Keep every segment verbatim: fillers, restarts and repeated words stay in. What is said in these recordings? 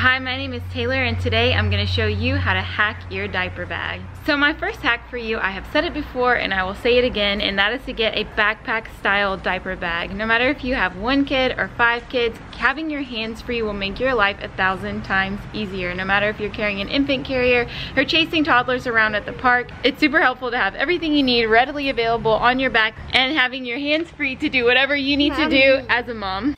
Hi, my name is Taylor and today I'm going to show you how to hack your diaper bag. So my first hack for you, I have said it before and I will say it again, and that is to get a backpack style diaper bag. No matter if you have one kid or five kids, having your hands free will make your life a thousand times easier. No matter if you're carrying an infant carrier or chasing toddlers around at the park, it's super helpful to have everything you need readily available on your back and having your hands free to do whatever you need to do as a mom.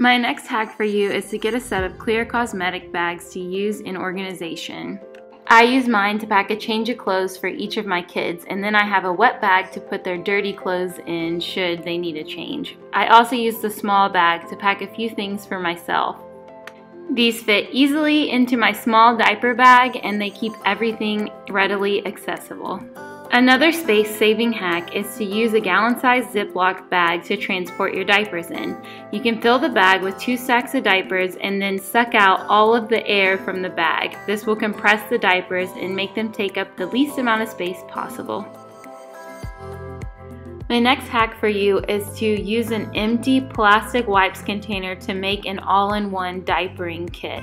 My next hack for you is to get a set of clear cosmetic bags to use in organization. I use mine to pack a change of clothes for each of my kids, and then I have a wet bag to put their dirty clothes in should they need a change. I also use the small bag to pack a few things for myself. These fit easily into my small diaper bag and they keep everything readily accessible. Another space-saving hack is to use a gallon-sized Ziploc bag to transport your diapers in. You can fill the bag with two sacks of diapers and then suck out all of the air from the bag. This will compress the diapers and make them take up the least amount of space possible. My next hack for you is to use an empty plastic wipes container to make an all-in-one diapering kit.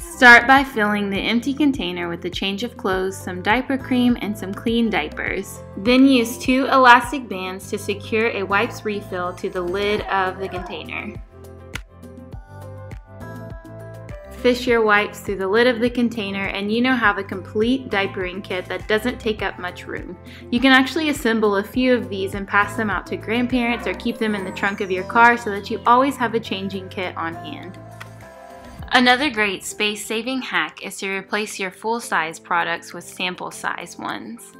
Start by filling the empty container with a change of clothes, some diaper cream, and some clean diapers. Then use two elastic bands to secure a wipes refill to the lid of the container. Fish your wipes through the lid of the container and you now have a complete diapering kit that doesn't take up much room. You can actually assemble a few of these and pass them out to grandparents or keep them in the trunk of your car so that you always have a changing kit on hand. Another great space-saving hack is to replace your full-size products with sample-size ones.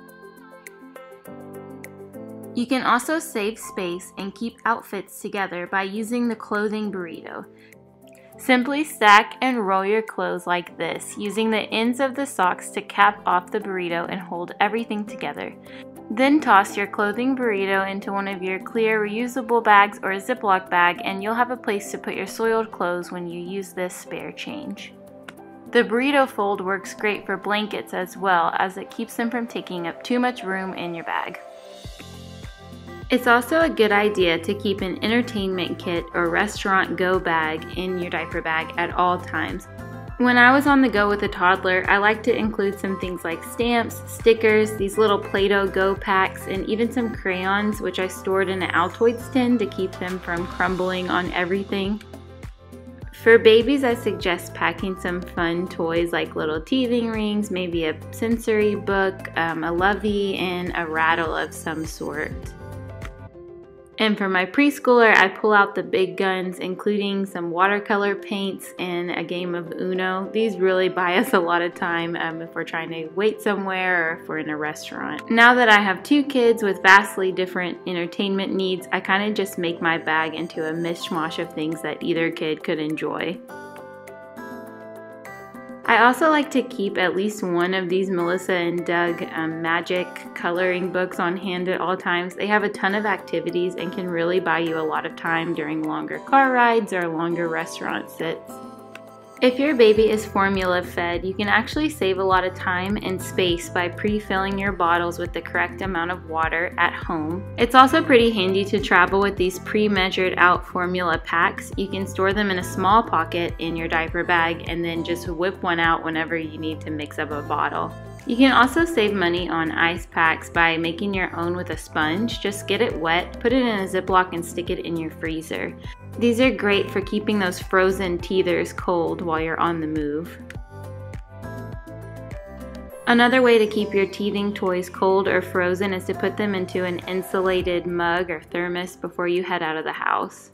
You can also save space and keep outfits together by using the clothing burrito. Simply stack and roll your clothes like this, using the ends of the socks to cap off the burrito and hold everything together. Then toss your clothing burrito into one of your clear reusable bags or a Ziploc bag, and you'll have a place to put your soiled clothes when you use this spare change. The burrito fold works great for blankets as well, as it keeps them from taking up too much room in your bag. It's also a good idea to keep an entertainment kit or restaurant go bag in your diaper bag at all times. When I was on the go with a toddler, I like to include some things like stamps, stickers, these little Play-Doh go packs, and even some crayons, which I stored in an Altoids tin to keep them from crumbling on everything. For babies, I suggest packing some fun toys like little teething rings, maybe a sensory book, um, a lovey, and a rattle of some sort. And for my preschooler, I pull out the big guns, including some watercolor paints and a game of Uno. These really buy us a lot of time um, if we're trying to wait somewhere or if we're in a restaurant. Now that I have two kids with vastly different entertainment needs, I kind of just make my bag into a mishmash of things that either kid could enjoy. I also like to keep at least one of these Melissa and Doug um, magic coloring books on hand at all times. They have a ton of activities and can really buy you a lot of time during longer car rides or longer restaurant sits. If your baby is formula fed, you can actually save a lot of time and space by pre-filling your bottles with the correct amount of water at home. It's also pretty handy to travel with these pre-measured out formula packs. You can store them in a small pocket in your diaper bag and then just whip one out whenever you need to mix up a bottle. You can also save money on ice packs by making your own with a sponge. Just get it wet, put it in a Ziploc, and stick it in your freezer. These are great for keeping those frozen teethers cold while you're on the move. Another way to keep your teething toys cold or frozen is to put them into an insulated mug or thermos before you head out of the house.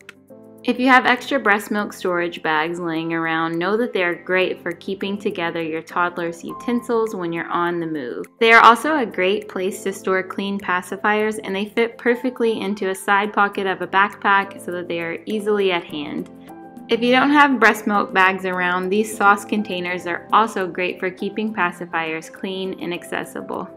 If you have extra breast milk storage bags laying around, know that they are great for keeping together your toddler's utensils when you're on the move. They are also a great place to store clean pacifiers, and they fit perfectly into a side pocket of a backpack so that they are easily at hand. If you don't have breast milk bags around, these sauce containers are also great for keeping pacifiers clean and accessible.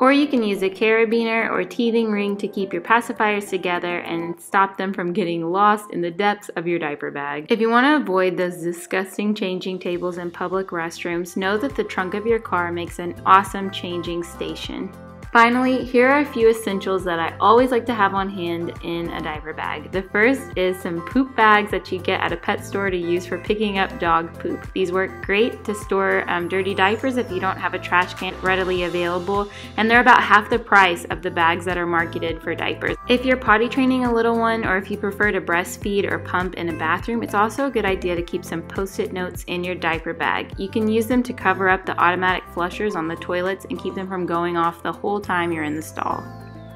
Or you can use a carabiner or teething ring to keep your pacifiers together and stop them from getting lost in the depths of your diaper bag. If you want to avoid those disgusting changing tables in public restrooms, know that the trunk of your car makes an awesome changing station. Finally, here are a few essentials that I always like to have on hand in a diaper bag. The first is some poop bags that you get at a pet store to use for picking up dog poop. These work great to store um, dirty diapers if you don't have a trash can readily available, and they're about half the price of the bags that are marketed for diapers. If you're potty training a little one, or if you prefer to breastfeed or pump in a bathroom, it's also a good idea to keep some post-it notes in your diaper bag. You can use them to cover up the automatic flushers on the toilets and keep them from going off the whole time you're in the stall.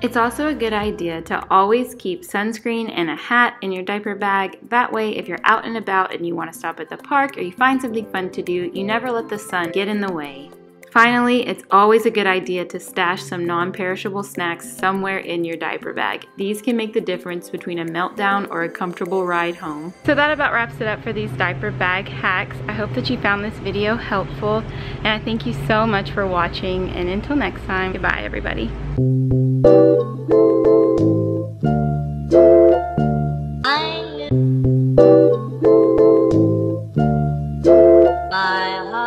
It's also a good idea to always keep sunscreen and a hat in your diaper bag. That way, if you're out and about and you want to stop at the park or you find something fun to do, you never let the sun get in the way. Finally, it's always a good idea to stash some non-perishable snacks somewhere in your diaper bag. These can make the difference between a meltdown or a comfortable ride home. So that about wraps it up for these diaper bag hacks. I hope that you found this video helpful, and I thank you so much for watching, and until next time, goodbye everybody. I